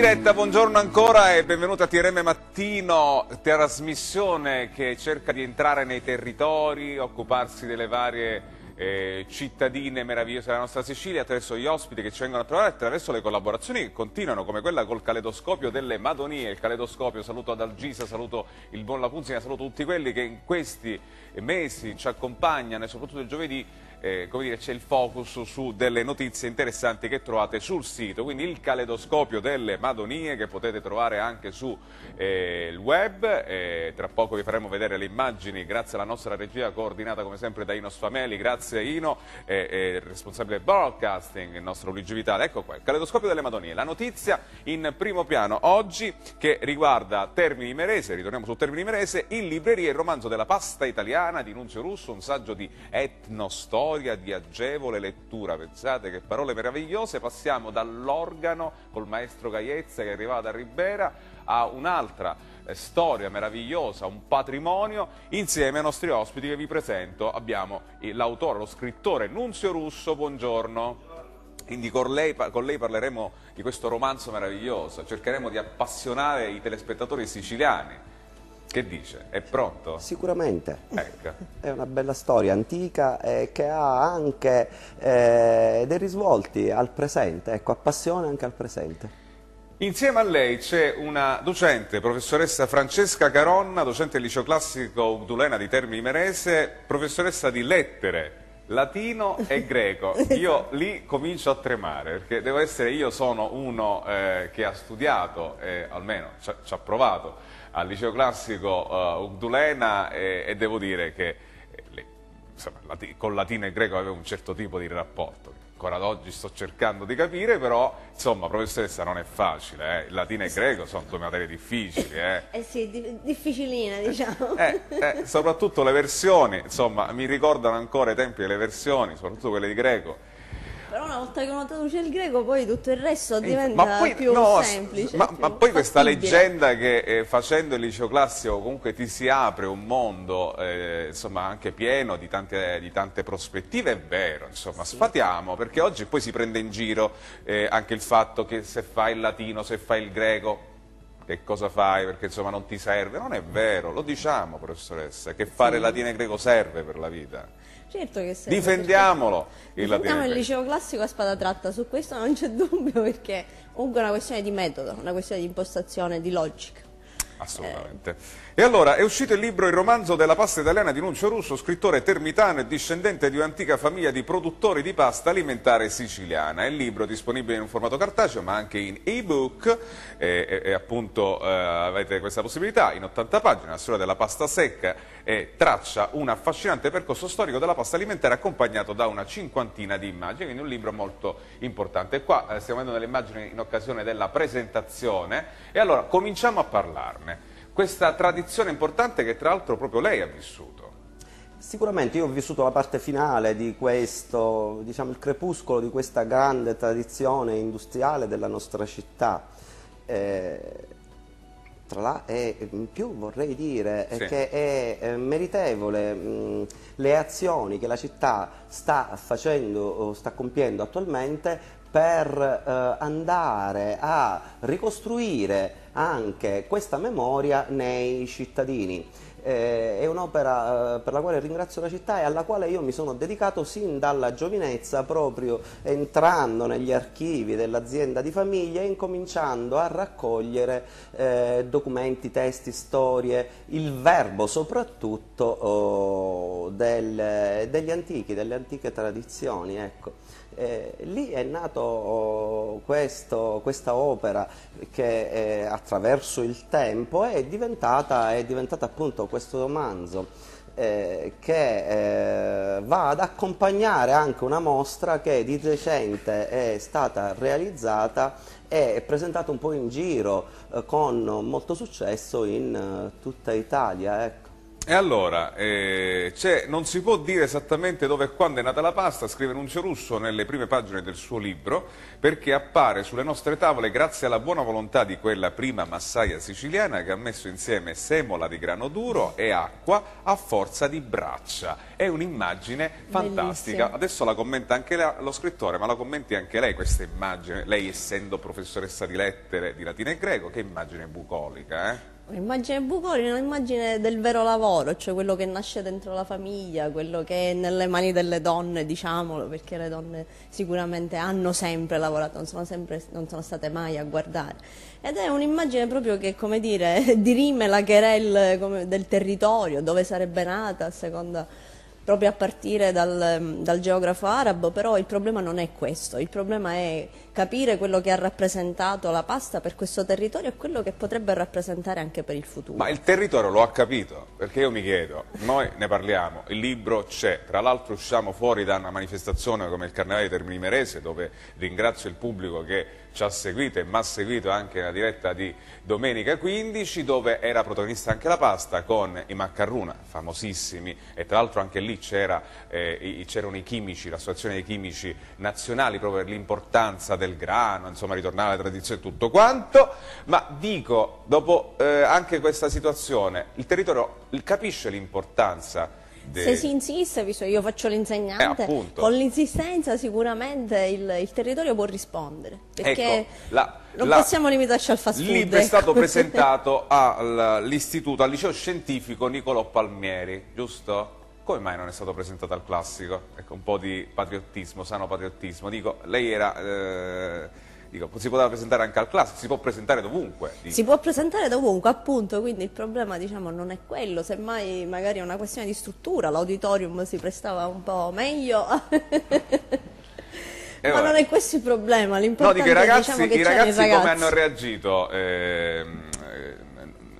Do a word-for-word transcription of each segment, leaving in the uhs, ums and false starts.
diretta, buongiorno ancora e benvenuta a T R M Mattino, trasmissione che cerca di entrare nei territori, occuparsi delle varie eh, cittadine meravigliose della nostra Sicilia attraverso gli ospiti che ci vengono a trovare, attraverso le collaborazioni che continuano, come quella col Caleidoscopio delle Madonie. Il Caleidoscopio, saluto ad Algisa, saluto il Buon Lapunzi, saluto tutti quelli che in questi mesi ci accompagnano e soprattutto il giovedì. Eh, come dire, c'è il focus su delle notizie interessanti che trovate sul sito, quindi il Caleidoscopio delle Madonie che potete trovare anche sul eh, web. Eh, tra poco vi faremo vedere le immagini grazie alla nostra regia coordinata come sempre da Ino Sfameli, grazie Ino, eh, eh, responsabile broadcasting, il nostro Luigi Vitale. Ecco qua, il Caleidoscopio delle Madonie, la notizia in primo piano oggi che riguarda Termini Imerese, ritorniamo su Termini Imerese, in libreria Il Romanzo della Pasta Italiana di Nunzio Russo, un saggio di etnostoria di agevole lettura, pensate che parole meravigliose. Passiamo dall'organo col maestro Gaiezza che arrivava da Ribera a un'altra eh, storia meravigliosa, un patrimonio. Insieme ai nostri ospiti che vi presento abbiamo l'autore, lo scrittore Nunzio Russo, buongiorno. Quindi con lei, con lei parleremo di questo romanzo meraviglioso, cercheremo di appassionare i telespettatori siciliani. Che dice? È pronto? Sicuramente, ecco. È una bella storia antica eh, che ha anche eh, dei risvolti al presente, ecco, appassiona anche al presente. Insieme a lei c'è una docente, professoressa Francesca Caronna, docente del liceo classico Udulena di Termini Imerese, professoressa di lettere, latino e greco. Io lì comincio a tremare perché devo essere, io sono uno eh, che ha studiato, eh, almeno ci ha provato, al liceo classico uh, Udulena e, e devo dire che eh, le, insomma, lati, con latino e greco avevo un certo tipo di rapporto, ancora ad oggi sto cercando di capire, però insomma professoressa non è facile, eh. Latino e greco sono due materie difficili. Eh, eh sì, di, difficilina diciamo. Eh, eh, soprattutto le versioni, insomma mi ricordano ancora i tempi delle versioni, soprattutto quelle di greco. Però una volta che uno traduce il greco poi tutto il resto diventa ma poi, più no, semplice. Ma, più ma poi fattibile. Questa leggenda che eh, facendo il liceo classico comunque ti si apre un mondo eh, insomma anche pieno di tante, di tante prospettive, è vero, insomma sì. Sfatiamo, perché oggi poi si prende in giro eh, anche il fatto che se fai il latino, se fai il greco, che cosa fai? Perché insomma non ti serve. Non è vero, lo diciamo professoressa, che fare sì. Latino e greco serve per la vita. Certo che serve, difendiamolo il, difendiamo il liceo classico a spada tratta, su questo non c'è dubbio, perché comunque è una questione di metodo, una questione di impostazione, di logica. Assolutamente. Eh. E allora è uscito il libro Il Romanzo della Pasta Italiana di Nunzio Russo, scrittore termitano e discendente di un'antica famiglia di produttori di pasta alimentare siciliana. È il libro disponibile in un formato cartaceo ma anche in ebook e, e, e appunto eh, avete questa possibilità. In ottanta pagine la storia della pasta secca e traccia un affascinante percorso storico della pasta alimentare accompagnato da una cinquantina di immagini, quindi un libro molto importante. E qua eh, stiamo vedendo delle immagini in occasione della presentazione e allora cominciamo a parlarne. Questa tradizione importante che tra l'altro proprio lei ha vissuto. Sicuramente io ho vissuto la parte finale di questo, diciamo il crepuscolo di questa grande tradizione industriale della nostra città. Eh, tra là, e in più vorrei dire sì. che è eh, meritevole mh, le azioni che la città sta facendo o sta compiendo attualmente per eh, andare a ricostruire anche questa memoria nei cittadini. Eh, è un'opera eh, per la quale ringrazio la città e alla quale io mi sono dedicato sin dalla giovinezza, proprio entrando negli archivi dell'azienda di famiglia e incominciando a raccogliere eh, documenti, testi, storie, il verbo soprattutto oh, del, degli antichi, delle antiche tradizioni, ecco. Eh, lì è nato oh, questo, questa opera che eh, attraverso il tempo è diventata, è diventata appunto questo romanzo eh, che eh, va ad accompagnare anche una mostra che di recente è stata realizzata e è presentata un po' in giro eh, con molto successo in eh, tutta Italia, ecco. E allora, eh, c'è, non si può dire esattamente dove e quando è nata la pasta, scrive Nunzio Russo nelle prime pagine del suo libro, perché appare sulle nostre tavole grazie alla buona volontà di quella prima massaia siciliana che ha messo insieme semola di grano duro e acqua a forza di braccia. È un'immagine fantastica. Bellissimo. Adesso la commenta anche la, lo scrittore, ma la commenti anche lei questa immagine, lei essendo professoressa di lettere di latino e greco, che immagine bucolica, eh? Un'immagine bucolica, un'immagine del vero lavoro, cioè quello che nasce dentro la famiglia, quello che è nelle mani delle donne, diciamolo, perché le donne sicuramente hanno sempre lavorato, non sono, sempre, non sono state mai a guardare. Ed è un'immagine proprio che, come dire, dirime la querelle del territorio, dove sarebbe nata, a seconda, proprio a partire dal, dal geografo arabo. Però il problema non è questo, il problema è capire quello che ha rappresentato la pasta per questo territorio e quello che potrebbe rappresentare anche per il futuro. Ma il territorio lo ha capito, perché io mi chiedo, noi ne parliamo, il libro c'è, tra l'altro usciamo fuori da una manifestazione come il Carnevale di Termini Imerese, dove ringrazio il pubblico che ci ha seguito e mi ha seguito anche nella diretta di domenica quindici, dove era protagonista anche la pasta con i Maccarruna, famosissimi, e tra l'altro anche lì c'erano eh, i chimici, l'associazione dei chimici nazionali, proprio per l'importanza del grano, insomma ritornare alla tradizione e tutto quanto. Ma dico, dopo eh, anche questa situazione, il territorio capisce l'importanza. De... Se si insiste, visto che io faccio l'insegnante, eh, con l'insistenza sicuramente il, il territorio può rispondere, perché ecco, la, non la, possiamo limitarci al fast food. Il libro è ecco. stato presentato all'istituto, al liceo scientifico Niccolò Palmieri, giusto? Come mai non è stato presentato al classico? Ecco, un po' di patriottismo, sano patriottismo. Dico, lei era... Eh... Dico, si poteva presentare anche al classico, si può presentare dovunque. Dico. Si può presentare dovunque, appunto, quindi il problema, diciamo, non è quello, semmai magari è una questione di struttura, l'auditorium si prestava un po' meglio. Eh, ma vabbè, non è questo il problema, l'importante no, dico, i ragazzi, diciamo, che i ragazzi, ragazzi come hanno reagito? Ehm, eh,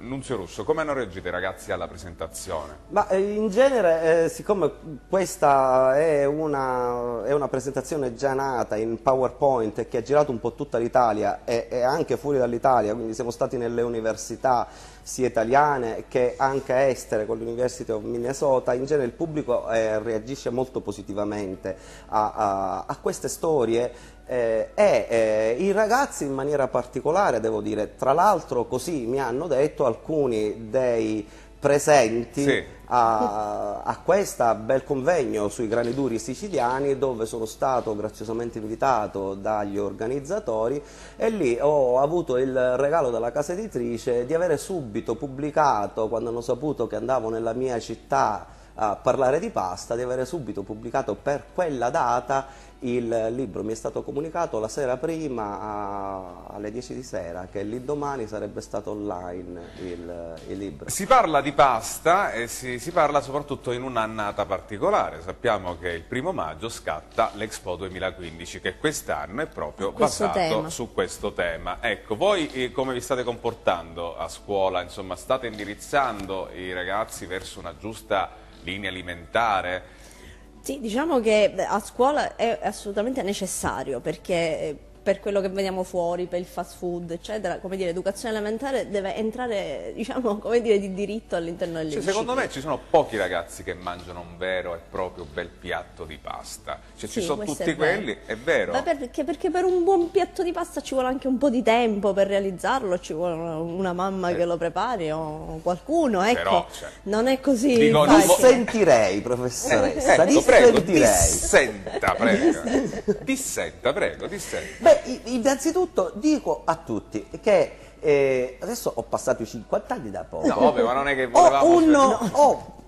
Nunzio Russo, come hanno reagito i ragazzi alla presentazione? Ma in genere, eh, siccome questa è una, è una presentazione già nata in PowerPoint che ha girato un po' tutta l'Italia e, e anche fuori dall'Italia, quindi siamo stati nelle università sia italiane che anche estere con l'University of Minnesota, in genere il pubblico eh, reagisce molto positivamente a, a, a queste storie. E eh, eh, i ragazzi in maniera particolare, devo dire, tra l'altro così mi hanno detto alcuni dei presenti, sì, a, a questo bel convegno sui grani duri siciliani, dove sono stato graziosamente invitato dagli organizzatori, e lì ho avuto il regalo dalla casa editrice di avere subito pubblicato, quando hanno saputo che andavo nella mia città a parlare di pasta, di avere subito pubblicato per quella data il libro. Mi è stato comunicato la sera prima a, alle dieci di sera che l'indomani sarebbe stato online il, il libro. Si parla di pasta e si, si parla soprattutto in un'annata particolare. Sappiamo che il primo maggio scatta l'Expo duemilaquindici, che quest'anno è proprio questo basato tema. su questo tema. Ecco, voi eh, come vi state comportando a scuola? Insomma, state indirizzando i ragazzi verso una giusta linea alimentare? Sì, diciamo che a scuola è assolutamente necessario, perché per quello che vediamo fuori, per il fast food, eccetera, come dire, l'educazione elementare deve entrare, diciamo, come dire, di diritto all'interno del liceo. Cioè, secondo me ci sono pochi ragazzi che mangiano un vero e proprio bel piatto di pasta. Cioè, sì, ci sono tutti quelli, è vero. Ma perché, perché per un buon piatto di pasta ci vuole anche un po' di tempo per realizzarlo, ci vuole una mamma eh. che lo prepari o qualcuno, ecco. Però, cioè, non è così. Dico, non dissentirei, professoressa, eh, ecco, dissentirei. Prego, dissenta, prego. Dissenta, prego, dissenta. Beh, innanzitutto dico a tutti che eh, adesso ho passato i cinquanta anni da poco. No, vabbè, ma non è che volevamo... Ho uno, cioè... no, ho,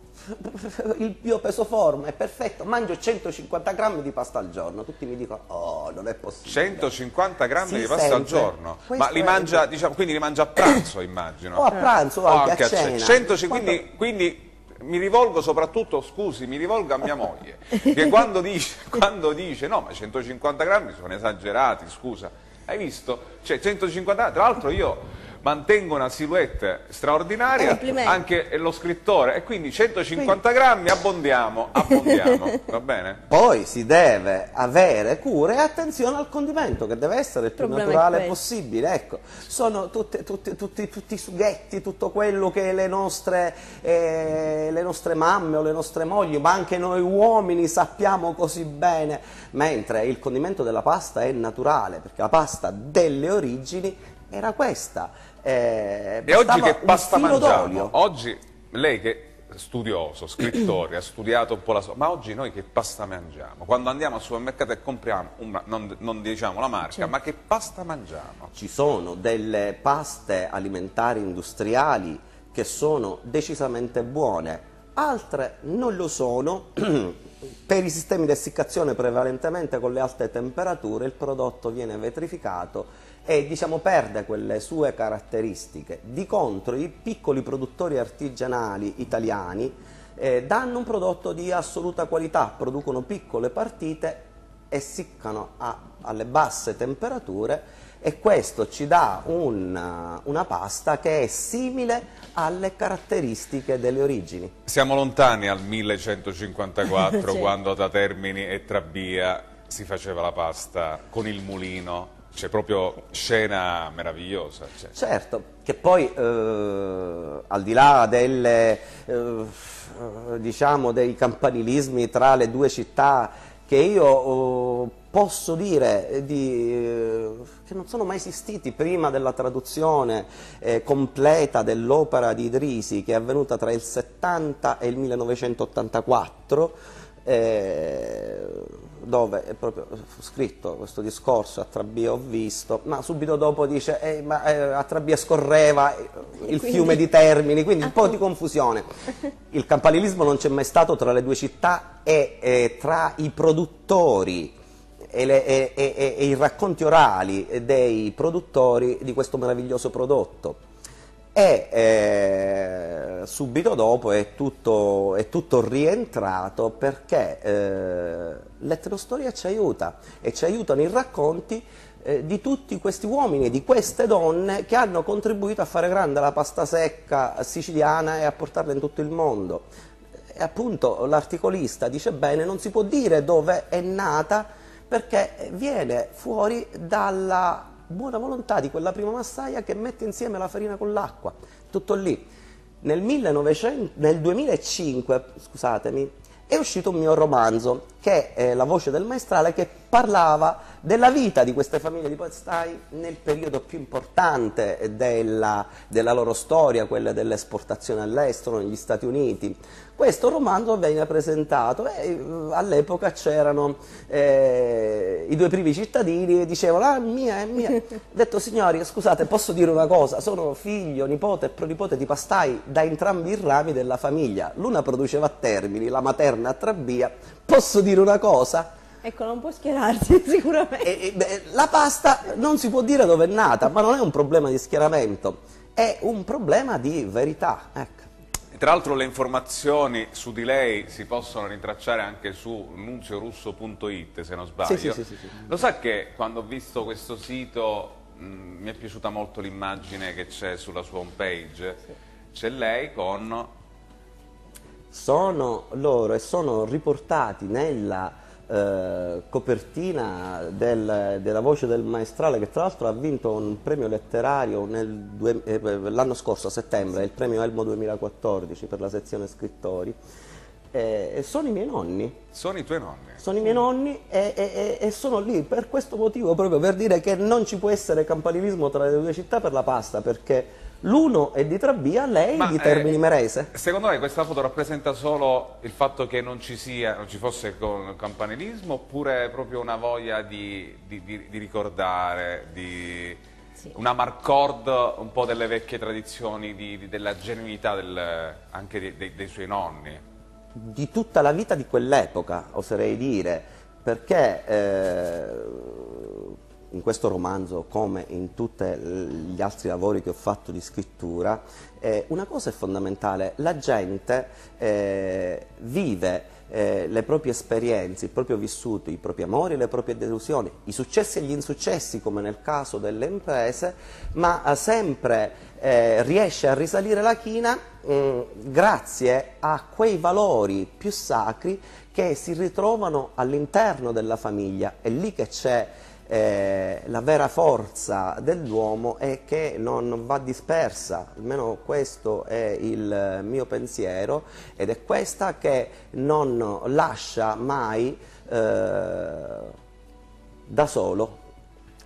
il mio peso forma è perfetto, mangio centocinquanta grammi di pasta al giorno. Tutti mi dicono, oh, non è possibile. centocinquanta grammi si di pasta sente. al giorno? Questo ma li mangia, diciamo, quindi li mangia a pranzo, immagino. O a pranzo, o anche, anche a cena. cento, quindi... quindi... Mi rivolgo soprattutto, scusi, mi rivolgo a mia moglie, che quando dice, quando dice no, ma centocinquanta grammi sono esagerati, scusa, hai visto? Cioè, centocinquanta grammi, tra l'altro io mantengo una silhouette straordinaria, anche lo scrittore, e quindi centocinquanta grammi abbondiamo, abbondiamo, va bene? Poi si deve avere cura e attenzione al condimento, che deve essere il più il naturale possibile, ecco, sono tutte, tutte, tutti, tutti i sughetti, tutto quello che le nostre, eh, le nostre mamme o le nostre mogli, ma anche noi uomini sappiamo così bene, mentre il condimento della pasta è naturale, perché la pasta delle origini era questa. Eh, e oggi che pasta mangiamo? Oggi lei che studioso, scrittore, ha studiato un po' la sua, ma oggi noi che pasta mangiamo? Quando andiamo al supermercato e compriamo, una, non, non diciamo la marca, certo, ma che pasta mangiamo? Ci sono delle paste alimentari industriali che sono decisamente buone, altre non lo sono. Per i sistemi di essiccazione, prevalentemente con le alte temperature, il prodotto viene vetrificato e diciamo perde quelle sue caratteristiche. Di contro i piccoli produttori artigianali italiani eh, danno un prodotto di assoluta qualità, producono piccole partite, essiccano a, alle basse temperature, e questo ci dà un, una pasta che è simile alle caratteristiche delle origini. Siamo lontani al millecentocinquantaquattro, sì, quando da Termini e Trabia si faceva la pasta con il mulino. C'è proprio scena meravigliosa. Cioè. Certo, che poi eh, al di là delle, eh, diciamo dei campanilismi tra le due città, che io eh, posso dire di, eh, che non sono mai esistiti prima della traduzione eh, completa dell'opera di Idrisi, che è avvenuta tra il settanta e il millenovecentottantaquattro, Eh, dove è proprio scritto questo discorso, a Trabia ho visto, ma subito dopo dice eh, ma, eh, a Trabia scorreva il quindi, fiume di Termini, quindi un po' di confusione. Il campanilismo non c'è mai stato tra le due città e eh, tra i produttori e, le, e, e, e i racconti orali dei produttori di questo meraviglioso prodotto. E eh, subito dopo è tutto, è tutto rientrato, perché eh, l'etnostoria ci aiuta, e ci aiutano i racconti eh, di tutti questi uomini e di queste donne che hanno contribuito a fare grande la pasta secca siciliana e a portarla in tutto il mondo. E appunto l'articolista dice bene, non si può dire dove è nata, perché viene fuori dalla buona volontà di quella prima massaia che mette insieme la farina con l'acqua, tutto lì. Nel, duemilacinque scusatemi, è uscito un mio romanzo, che è La voce del maestrale, che parlava della vita di queste famiglie di pastai nel periodo più importante della, della loro storia, quella dell'esportazione all'estero, negli Stati Uniti. Questo romanzo venne presentato e all'epoca c'erano eh, i due primi cittadini e dicevano ah, mia, è mia. Ho detto signori, scusate, posso dire una cosa, sono figlio, nipote e pronipote di pastai da entrambi i rami della famiglia, l'una produceva a Termini, la materna a Trabia, posso dire una cosa? Ecco, non può schierarsi sicuramente. E, e, la pasta non si può dire dove è nata, ma non è un problema di schieramento, è un problema di verità. Ecco. Tra l'altro le informazioni su di lei si possono rintracciare anche su nunzio russo punto it, se non sbaglio. Sì, sì, sì, sì, sì. Lo sa che quando ho visto questo sito mh, mi è piaciuta molto l'immagine che c'è sulla sua home page, sì, c'è lei con... Sono loro e sono riportati nella eh, copertina del, della Voce del Maestrale, che tra l'altro ha vinto un premio letterario eh, l'anno scorso a settembre, il premio Elmo duemilaquattordici per la sezione scrittori. Eh, sono i miei nonni. Sono i tuoi nonni? Sono i miei nonni e, e, e sono lì per questo motivo, proprio per dire che non ci può essere campanilismo tra le due città per la pasta, perché... L'uno è di Trabia, lei è di Termini eh, Merese. Secondo lei questa foto rappresenta solo il fatto che non ci sia, non ci fosse campanilismo, oppure è proprio una voglia di, di, di, di ricordare, di sì, un amarcord un po' delle vecchie tradizioni, di, di, della genuinità del, anche di, dei, dei suoi nonni? Di tutta la vita di quell'epoca, oserei dire, perché... Eh, in questo romanzo, come in tutti gli altri lavori che ho fatto di scrittura, eh, una cosa è fondamentale, la gente eh, vive eh, le proprie esperienze, il proprio vissuto, i propri amori, le proprie delusioni, i successi e gli insuccessi come nel caso delle imprese, ma eh, sempre eh, riesce a risalire la china mh, grazie a quei valori più sacri che si ritrovano all'interno della famiglia. È lì che c'è Eh, la vera forza dell'uomo, è che non, non va dispersa, almeno questo è il mio pensiero, ed è questa che non lascia mai eh, da solo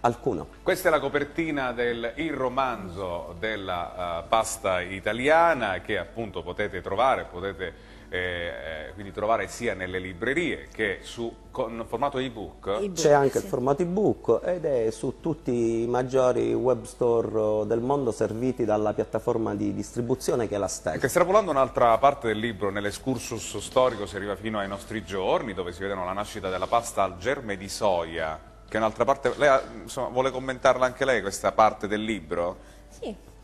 alcuno. Questa è la copertina del Il Romanzo della uh, Pasta Italiana, che appunto potete trovare, potete Eh, quindi trovare sia nelle librerie che su con formato ebook. C'è anche il formato ebook ed è su tutti i maggiori web store del mondo serviti dalla piattaforma di distribuzione che è la Stec. Estrapolando un'altra parte del libro, nell'escursus storico si arriva fino ai nostri giorni, dove si vedono la nascita della pasta al germe di soia, che è un'altra parte. Lei ha, insomma, vuole commentarla anche lei questa parte del libro? Sì.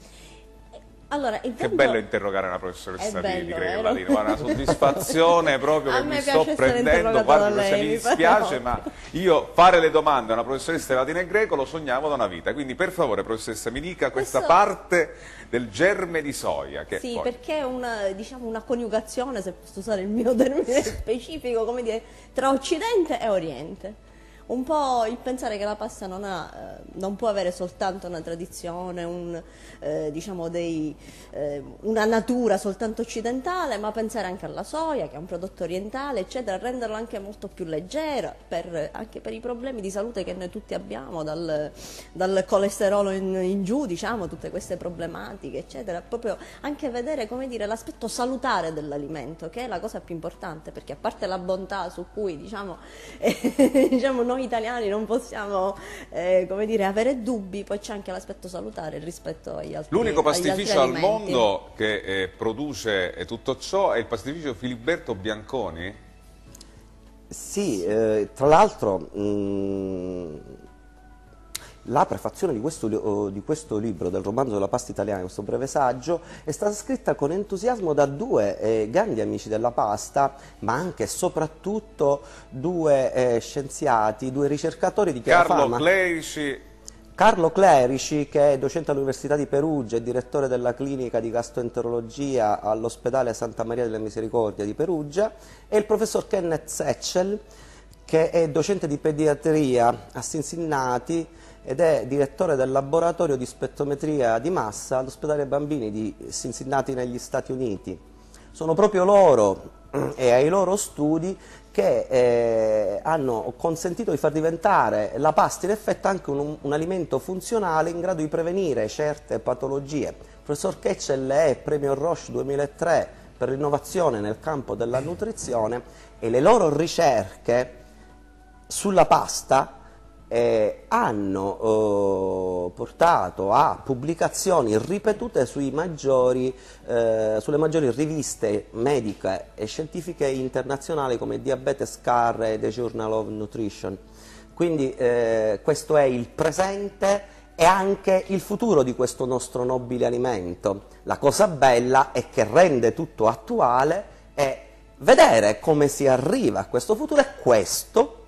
Allora, intanto, che bello interrogare una professoressa bello, di Crevalino, una soddisfazione proprio che mi sto prendendo, guarda, lei, mi, mi spiace, no. Ma io fare le domande a una professoressa di latino e greco lo sognavo da una vita, quindi per favore professoressa mi dica questa Questo... parte del germe di soia. Che sì, poi... perché è una, diciamo, una coniugazione, se posso usare il mio termine specifico, come dire, tra Occidente e Oriente. Un po' il pensare che la pasta non, ha, non può avere soltanto una tradizione, un, eh, diciamo dei, eh, una natura soltanto occidentale, ma pensare anche alla soia, che è un prodotto orientale, eccetera, renderlo anche molto più leggero, per, anche per i problemi di salute che noi tutti abbiamo, dal, dal colesterolo in, in giù, diciamo, tutte queste problematiche, eccetera. Proprio anche vedere, come dire, l'aspetto salutare dell'alimento, che è la cosa più importante, perché a parte la bontà su cui, diciamo, eh, diciamo noi italiani non possiamo eh, come dire, avere dubbi, poi c'è anche l'aspetto salutare rispetto agli altri. L'unico pastificio al mondo che eh, produce tutto ciò è il pastificio Filiberto Bianconi? Sì, eh, tra l'altro la prefazione di questo, di questo libro, del Romanzo della Pasta Italiana, questo breve saggio, è stata scritta con entusiasmo da due eh, grandi amici della pasta, ma anche e soprattutto due eh, scienziati, due ricercatori di chiara fama. Carlo Clerici. Carlo Clerici, che è docente all'Università di Perugia e direttore della clinica di gastroenterologia all'ospedale Santa Maria della Misericordia di Perugia, e il professor Kenneth Setchell, che è docente di pediatria a Cincinnati ed è direttore del laboratorio di spettrometria di massa all'ospedale bambini di Cincinnati negli Stati Uniti. Sono proprio loro e ai loro studi che eh, hanno consentito di far diventare la pasta in effetti anche un, un alimento funzionale in grado di prevenire certe patologie. Il professor Setchell è premio Roche duemilatré per l'innovazione nel campo della nutrizione, e le loro ricerche sulla pasta Eh, hanno eh, portato a pubblicazioni ripetute sui maggiori, eh, sulle maggiori riviste mediche e scientifiche internazionali come Diabetes Care e The Journal of Nutrition. Quindi eh, questo è il presente e anche il futuro di questo nostro nobile alimento. La cosa bella è che rende tutto attuale, è vedere come si arriva a questo futuro, e questo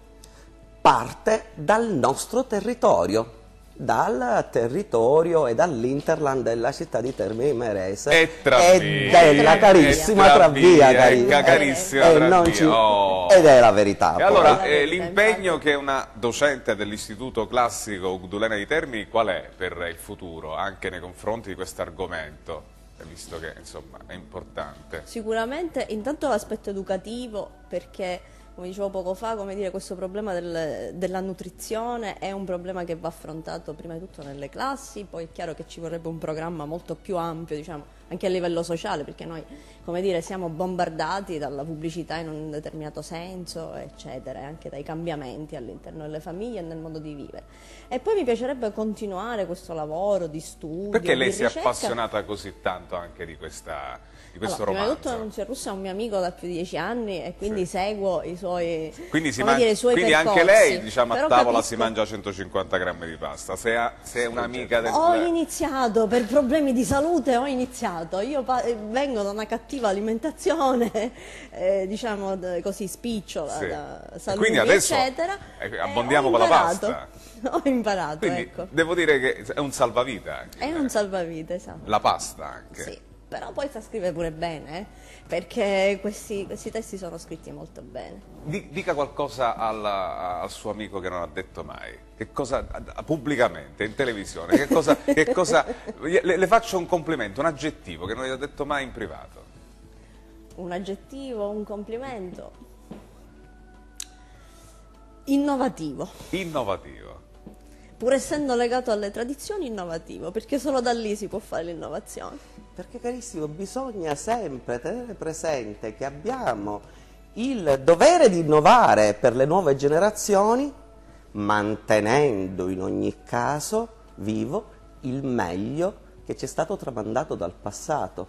parte dal nostro territorio, dal territorio e dall'Interland della città di Termini Imerese e, e della carissima Travvia, carissima, carissima e, e ci, oh. ed è la verità. E allora eh, l'impegno che una docente dell'Istituto Classico Udulena di Termini qual è per il futuro, anche nei confronti di questo argomento, visto che insomma è importante? Sicuramente intanto l'aspetto educativo, perché come dicevo poco fa, come dire, questo problema del, della nutrizione è un problema che va affrontato prima di tutto nelle classi, poi è chiaro che ci vorrebbe un programma molto più ampio, diciamo, anche a livello sociale, perché noi, come dire, siamo bombardati dalla pubblicità in un determinato senso, eccetera, e anche dai cambiamenti all'interno delle famiglie e nel modo di vivere. E poi mi piacerebbe continuare questo lavoro di studio. Perché lei si è appassionata così tanto anche di questa... di questo allora, romanzo? Prima di tutto Nunzio Russo è un mio amico da più di dieci anni e quindi sì. seguo i suoi quindi, si dire, i suoi quindi anche lei, diciamo, però a tavola capisco. Si mangia centocinquanta grammi di pasta, se è un'amica del... Ho iniziato per problemi di salute, ho iniziato sbagliato, io vengo da una cattiva alimentazione, eh, diciamo così spicciola, sì. da salumi, quindi adesso eccetera, abbondiamo con la pasta. Ho imparato, quindi, ecco. Devo dire che è un salvavita. Anche, è eh. un salvavita, esatto. La pasta anche. Sì. Però poi sa scrivere pure bene, eh? Perché questi, questi testi sono scritti molto bene. Dica qualcosa alla, al suo amico che non ha detto mai, che cosa, pubblicamente, in televisione, che cosa, che cosa, le, le faccio un complimento, un aggettivo che non gli ho detto mai in privato. Un aggettivo, un complimento? Innovativo. Innovativo. Pur essendo legato alle tradizioni, innovativo, perché solo da lì si può fare l'innovazione. Perché carissimo, bisogna sempre tenere presente che abbiamo il dovere di innovare per le nuove generazioni, mantenendo in ogni caso vivo il meglio che ci è stato tramandato dal passato.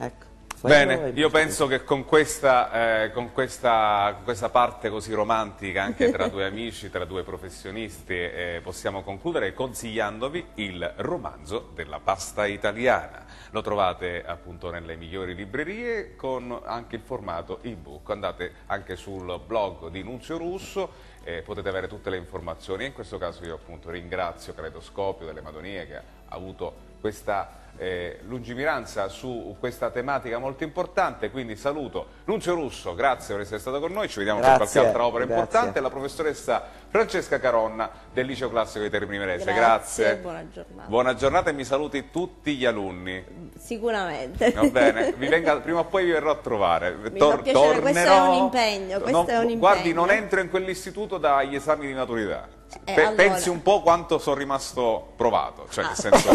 Ecco. Bene, io penso che con questa, eh, con, questa, con questa parte così romantica anche tra due amici, tra due professionisti, eh, possiamo concludere consigliandovi Il Romanzo della Pasta Italiana. Lo trovate appunto nelle migliori librerie con anche il formato ebook. Andate anche sul blog di Nunzio Russo e potete avere tutte le informazioni. E in questo caso io appunto ringrazio Caleidoscopio delle Madonie che ha avuto questa Eh, lungimiranza su questa tematica molto importante, quindi saluto Nunzio Russo, grazie per essere stato con noi, ci vediamo grazie, per qualche altra opera grazie. importante, la professoressa Francesca Caronna del Liceo Classico di Termini Imerese, grazie, grazie. Buona, giornata. buona giornata e mi saluti tutti gli alunni sicuramente. Va bene, vi venga, prima o poi vi verrò a trovare. Mi Tor piacere, tornerò, questo è un impegno, questo non, è un impegno. Guardi, non entro in quell'istituto dagli esami di maturità. Eh, Pe allora. Pensi un po' quanto sono rimasto provato, cioè nel senso...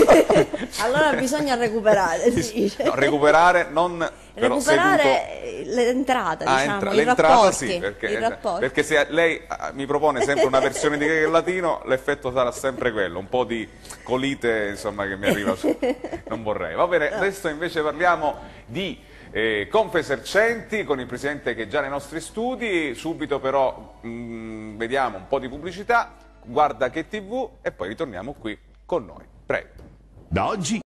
Allora bisogna recuperare, sì. No, recuperare non però recuperare l'entrata, ah, diciamo, entra... l'entrata sì, perché, perché se lei mi propone sempre una versione di greco e latino, l'effetto sarà sempre quello, un po' di colite, insomma, che mi arriva su. Non vorrei. Va bene, no. Adesso invece parliamo di Eh, Confesercenti con il presidente che è già nei nostri studi. Subito però mh, vediamo un po' di pubblicità, Guarda che tivù, e poi ritorniamo qui con noi, prego. Da oggi